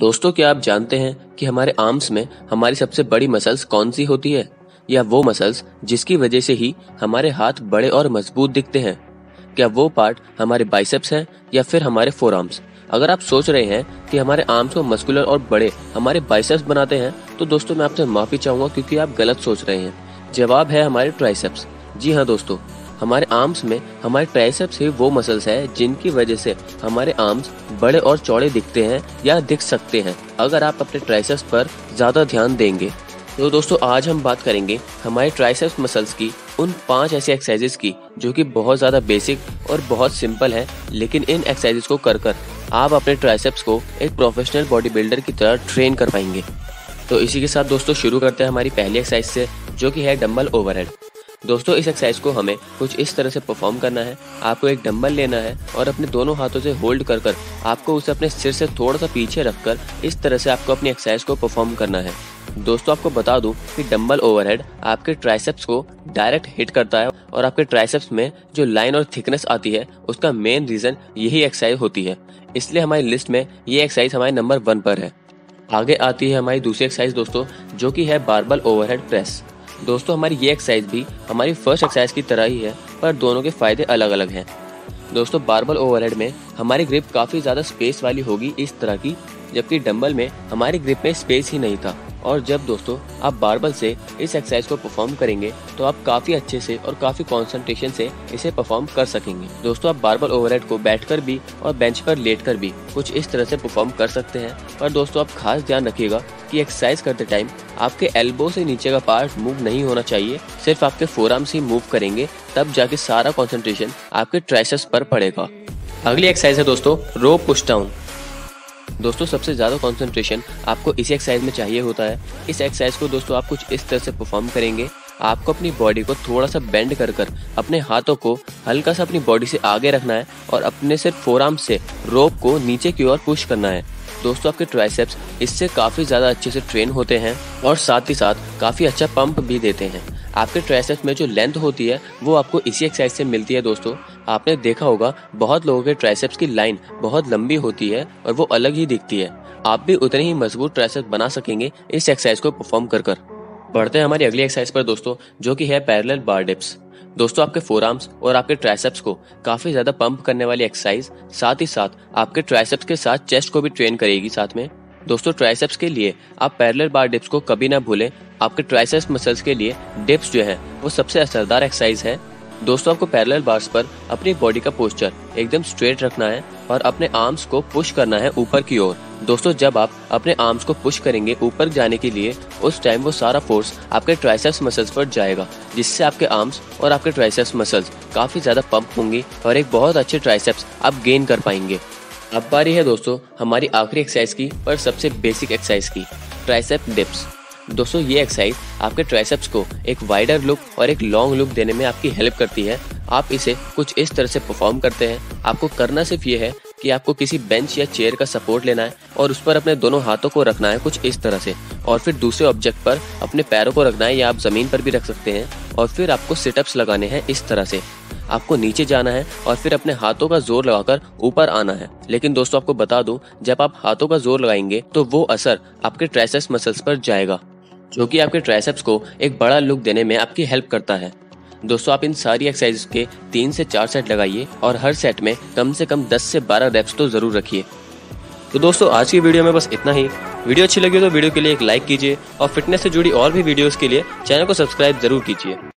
दोस्तों, क्या आप जानते हैं कि हमारे आर्म्स में हमारी सबसे बड़ी मसल्स कौन सी होती है, या वो मसल्स जिसकी वजह से ही हमारे हाथ बड़े और मजबूत दिखते हैं? क्या वो पार्ट हमारे बाइसेप्स हैं या फिर हमारे फोरआर्म्स? अगर आप सोच रहे हैं कि हमारे आर्म्स को मस्कुलर और बड़े हमारे बाइसेप्स बनाते हैं, तो दोस्तों मैं आपसे माफी चाहूंगा क्योंकि आप गलत सोच रहे हैं। जवाब है हमारे ट्राइसेप्स। जी हाँ दोस्तों, हमारे आर्म्स में हमारे ट्राइसेप्स ही वो मसल्स है जिनकी वजह से हमारे आर्म्स बड़े और चौड़े दिखते हैं या दिख सकते हैं, अगर आप अपने ट्राइसेप्स पर ज़्यादा ध्यान देंगे। तो दोस्तों आज हम बात करेंगे हमारे ट्राइसेप्स मसल्स की उन 5 ऐसी एक्सरसाइजेस की जो कि बहुत ज़्यादा बेसिक और बहुत सिंपल है, लेकिन इन एक्सरसाइजेस को कर कर आप अपने ट्राइसेप्स को एक प्रोफेशनल बॉडी बिल्डर की तरह ट्रेन कर पाएंगे। तो इसी के साथ दोस्तों शुरू करते हैं हमारी पहली एक्सरसाइज से, जो कि है डम्बल ओवरहेड। दोस्तों इस एक्सरसाइज को हमें कुछ इस तरह से परफॉर्म करना है। आपको एक डंबल लेना है और अपने दोनों हाथों से होल्ड कर कर आपको उसे अपने सिर से थोड़ा सा पीछे रखकर इस तरह से आपको अपनी एक्सरसाइज को परफॉर्म करना है। दोस्तों आपको बता दूं कि डंबल ओवरहेड आपके ट्राइसेप्स को डायरेक्ट हिट करता है, और आपके ट्राइसेप्स में जो लाइन और थिकनेस आती है उसका मेन रीज़न यही एक्सरसाइज होती है, इसलिए हमारी लिस्ट में ये एक्सरसाइज हमारे नंबर 1 पर है। आगे आती है हमारी दूसरी एक्सरसाइज दोस्तों, जो कि है बारबल ओवरहेड प्रेस। दोस्तों हमारी ये एक्सरसाइज भी हमारी फर्स्ट एक्सरसाइज की तरह ही है, पर दोनों के फ़ायदे अलग अलग हैं। दोस्तों बारबल ओवरहेड में हमारी ग्रिप काफ़ी ज़्यादा स्पेस वाली होगी इस तरह की, जबकि डंबल में हमारी ग्रिप में स्पेस ही नहीं था। और जब दोस्तों आप बारबल से इस एक्सरसाइज को परफॉर्म करेंगे तो आप काफ़ी अच्छे से और काफ़ी कॉन्सेंट्रेशन से इसे परफॉर्म कर सकेंगे। दोस्तों आप बारबल ओवरहेड को बैठकर भी और बेंच पर लेटकर भी कुछ इस तरह से परफॉर्म कर सकते हैं, पर दोस्तों आप खास ध्यान रखिएगा कि एक्सरसाइज करते टाइम आपके एल्बो से नीचे का पार्ट मूव नहीं होना चाहिए। सिर्फ आपके फोरआर्म्स ही मूव करेंगे, तब जाके सारा कॉन्सेंट्रेशन आपके ट्राइसेप्स पर पड़ेगा। अगली एक्सरसाइज है दोस्तों रो पुश डाउन। दोस्तों सबसे ज़्यादा कंसंट्रेशन आपको इसी एक्सरसाइज में चाहिए होता है। इस एक्सरसाइज को दोस्तों आप कुछ इस तरह से परफॉर्म करेंगे। आपको अपनी बॉडी को थोड़ा सा बेंड कर कर अपने हाथों को हल्का सा अपनी बॉडी से आगे रखना है और अपने सिर्फ फोरआर्म से रोप को नीचे की ओर पुश करना है। दोस्तों आपके ट्राइसेप्स इससे काफ़ी ज़्यादा अच्छे से ट्रेन होते हैं और साथ ही साथ काफ़ी अच्छा पंप भी देते हैं। आपके ट्राइसेप्स में जो लेंथ होती है वो आपको इसी एक्सरसाइज से मिलती है। दोस्तों आपने देखा होगा बहुत लोगों के ट्राइसेप्स की लाइन बहुत लंबी होती है और वो अलग ही दिखती है। आप भी उतने ही मजबूत ट्राइसेप्स बना सकेंगे इस एक्सरसाइज को परफॉर्म कर कर। बढ़ते हैं हमारी अगली एक्सरसाइज पर दोस्तों, जो कि है पैरेलल बार डिप्स। दोस्तों आपके फोरआर्म्स और आपके ट्राइसेप्स को काफ़ी ज़्यादा पंप करने वाली एक्सरसाइज साथ ही साथ आपके ट्राइसेप्स के साथ चेस्ट को भी ट्रेन करेगी साथ में। दोस्तों ट्राइसेप्स के लिए आप पैरेलल बार डिप्स को कभी ना भूलें। आपके ट्राइसेप्स मसल्स के लिए डिप्स जो है वो सबसे असरदार एक्सरसाइज है। दोस्तों आपको पैरेलल बार्स पर अपनी बॉडी का पोस्चर एकदम स्ट्रेट रखना है और अपने आर्म्स को पुश करना है ऊपर की ओर। दोस्तों जब आप अपने आर्म्स को पुश करेंगे ऊपर जाने के लिए, उस टाइम वो सारा फोर्स आपके ट्राइसेप्स मसल्स पर जाएगा, जिससे आपके आर्म्स और आपके ट्राइसेप्स मसल्स काफ़ी ज़्यादा पंप होंगी और एक बहुत अच्छे ट्राइसेप्स आप गेन कर पाएंगे। अब बारी है दोस्तों हमारी आखिरी एक्सरसाइज की, पर सबसे बेसिक एक्सरसाइज की, ट्राइसेप डिप्स। दोस्तों ये एक्सरसाइज आपके ट्राइसेप्स को एक वाइडर लुक और एक लॉन्ग लुक देने में आपकी हेल्प करती है। आप इसे कुछ इस तरह से परफॉर्म करते हैं। आपको करना सिर्फ ये है कि आपको किसी बेंच या चेयर का सपोर्ट लेना है और उस पर अपने दोनों हाथों को रखना है कुछ इस तरह से, और फिर दूसरे ऑब्जेक्ट पर अपने पैरों को रखना है, या आप ज़मीन पर भी रख सकते हैं। और फिर आपको सिटअप्स लगाने हैं इस तरह से। आपको नीचे जाना है और फिर अपने हाथों का जोर लगाकर ऊपर आना है। लेकिन दोस्तों आपको बता दूं, जब आप हाथों का जोर लगाएंगे तो वो असर आपके ट्राइसेप्स मसल्स पर जाएगा, जो कि आपके ट्राइसेप्स को एक बड़ा लुक देने में आपकी हेल्प करता है। दोस्तों आप इन सारी एक्सरसाइज के 3 से 4 सेट लगाइए और हर सेट में कम से कम 10 से 12 रेप्स तो ज़रूर रखिए। तो दोस्तों आज की वीडियो में बस इतना ही। वीडियो अच्छी लगी तो वीडियो के लिए एक लाइक कीजिए और फिटनेस से जुड़ी और भी वीडियोज़ के लिए चैनल को सब्सक्राइब ज़रूर कीजिए।